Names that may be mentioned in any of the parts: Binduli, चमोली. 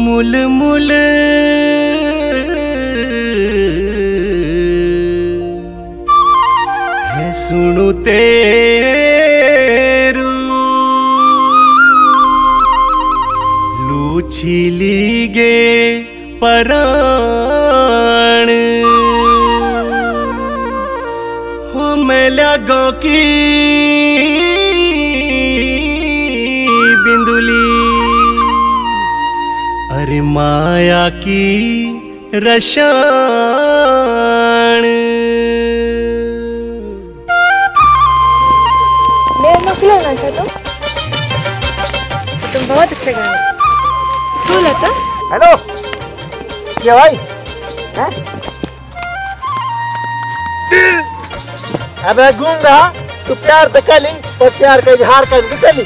मुल मुल है सुनु तेरू लूछी लीगे पराण हो मैं लगो की बिंदुली अरे माया की रशान तुम बहुत अच्छे गाने तू लता। हेलो क्या भाई है? अब गूंगा तू प्यार तो कली और प्यार का इजहार कर भी कली।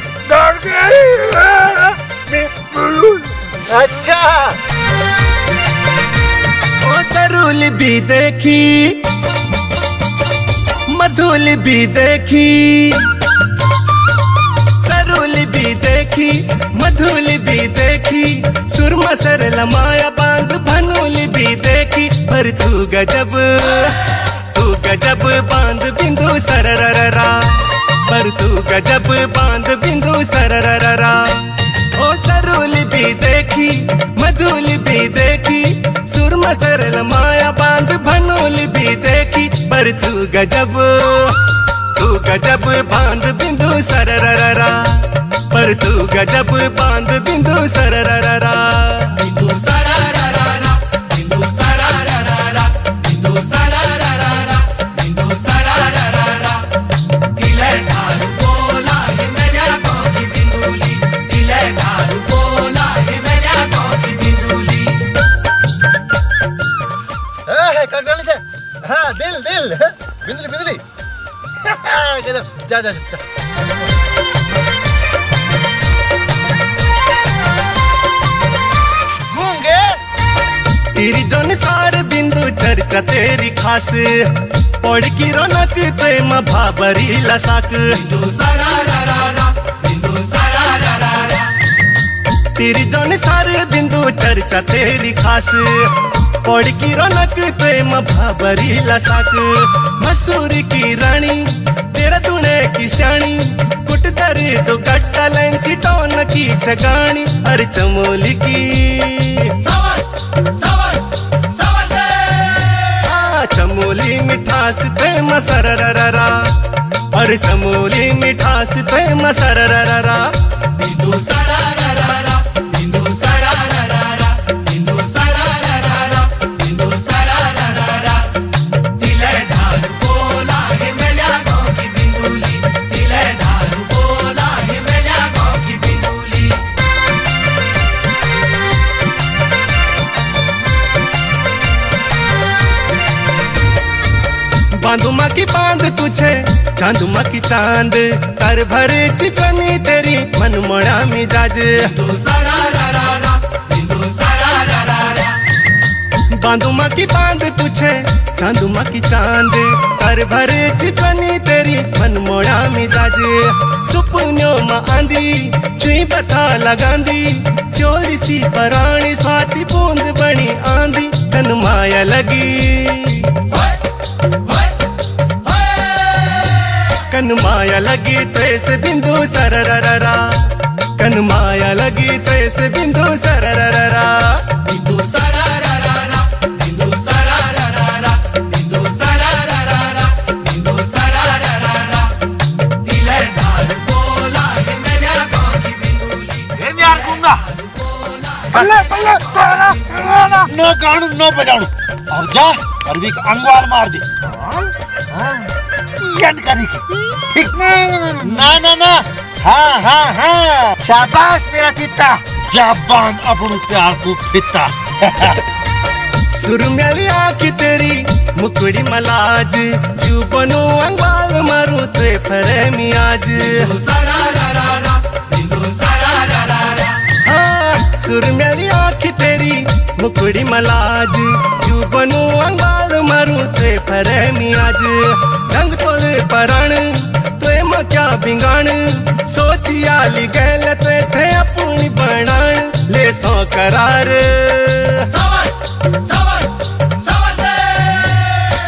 अच्छा ओ तरुल भी देखी मधुल भी देखी सरुल भी देखी मधुल भी देखी सुरमा सरला माया बांध भनूल भी देखी पर तू गजब बांध बिंदु सररररा पर तू गजब बांध बिंदु सररररा ओ सरुल भी देखी मधुल भी देखी सुरमा सरल माया बांध भनोल भी देखी पर तू गजब बांध बिंदु सररररा पर तू गजब बांध बिंदु सररररा बिंदु सररररा बिंदु सररररा बिंदु सररररा बिंदु सररररा हिलर धारू बोला है मेरा कौन बिंदुली हिलर धारू बिंदुली बिंदुली जा जा जा गूंगे तेरी जोन सार बिंदु चर्चा तेरी खास पड़ की रौनक ते म भाबरी लसाक बिंदु सरारारा बिंदु सरारारा तेरी जोन सार बिंदु चर्चा तेरी खास पौड़ की रौनक प्रेम भाबरी लसाक मसूर की रानी तेरा तूने की सियाणी कुट दरे दो गट्टा लेंसी टोन की छगानी अरे चमोली की सावर, सावर, सावर से। आ, चमोली मिठास ते मसररररा अरे चमोली मिठास ते मसररररा बिंदु सररररा बांधुमा की बांध तुझे चांदुमा की चांद कर भरे चितवनी तेरी मनमोड़ा मिजाज बांधुमा की बांध तुझे चांदुमा की चांद कर भरे चितवनी तेरी मनमोड़ा मिजाज सुपनों में आंधी चुई बता लगांदी चोरी सी परानी स्वाति बूंद बनी आंधी तन माया लगी कन माया लगी तेस बिंदु सररररा कन माया लगी तेस बिंदु सररररा बिंदु सररररा बिंदु सररररा बिंदु सररररा बिंदु सररररा दिलर धार बोला है मेरा कौन बिंदुली हे यार गूंगा बल्ले बल्ले बोला नो गाणू नो बजाणू और जा और भी अंगवार मार दे जानकारी की ठीक ना ना ना ना हाँ हाँ हाँ शाबाश मेरा चित्ता जाबान अपने प्यार को पिता सुरु मेली आँखी तेरी मुकुड़ी मलाज जुबनो अंगवाल मारू ते फरे मियाज बिंदु सरारारा बिंदु सरारारा हाँ छाबड़ी मलाज चुबनु अंगाल मरू ते फरे मियाज रंग तोड़े परण त्वे मक्या बिंगाण सोचिया ली गैल त्वे थे अपनी बनाण ले सो करार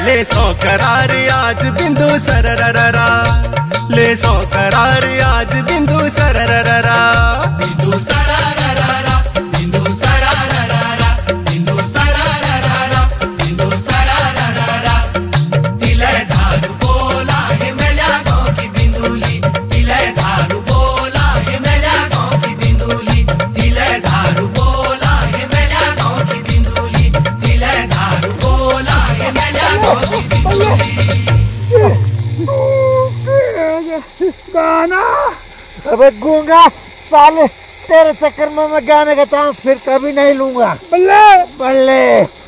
ले सो करार आज बिंदु सररररा ले सो करार आज बिंदु सररररा बिंदु गाना अबे गूंगा साले तेरे चक्कर में मैं गाने का चांस फिर कभी नहीं लूंगा। बल्ले बल्ले।